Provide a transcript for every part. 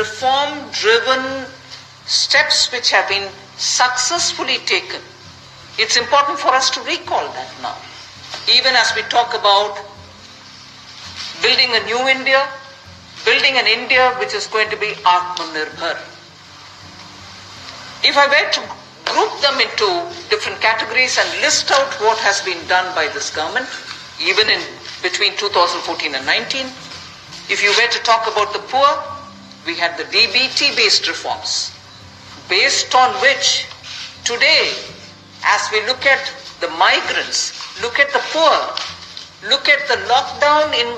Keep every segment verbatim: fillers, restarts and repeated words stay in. reform-driven steps which have been successfully taken. It's important for us to recall that now. Even as we talk about building a new India, building an India which is going to be Atmanirbhar. If I were to group them into different categories and list out what has been done by this government, even in between two thousand fourteen and nineteen, if you were to talk about the poor, we had the D B T-based reforms, based on which today, as we look at the migrants, look at the poor, look at the lockdown in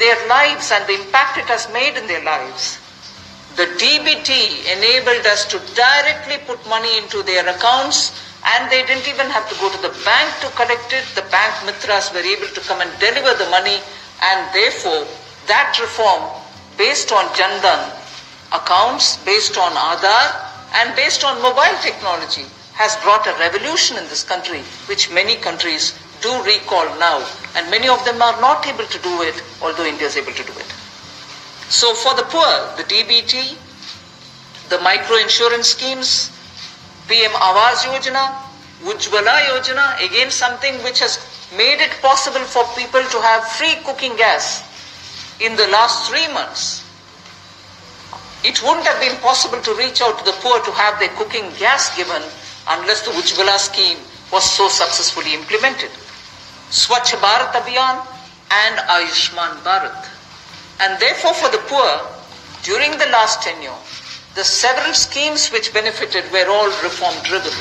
their lives and the impact it has made in their lives, the D B T enabled us to directly put money into their accounts, and they didn't even have to go to the bank to collect it. The bank mitras were able to come and deliver the money, and therefore that reform based on Jan Dhan accounts, based on Aadhaar, and based on mobile technology has brought a revolution in this country, which many countries do recall now, and many of them are not able to do it, although India is able to do it. So for the poor, the D B T, the micro insurance schemes, P M Awas Yojana, Ujjwala Yojana, again something which has made it possible for people to have free cooking gas in the last three months. It wouldn't have been possible to reach out to the poor to have their cooking gas given unless the Ujjwala scheme was so successfully implemented. Swachh Bharat Abhiyan and Ayushman Bharat. And therefore for the poor, during the last tenure, the several schemes which benefited were all reform driven.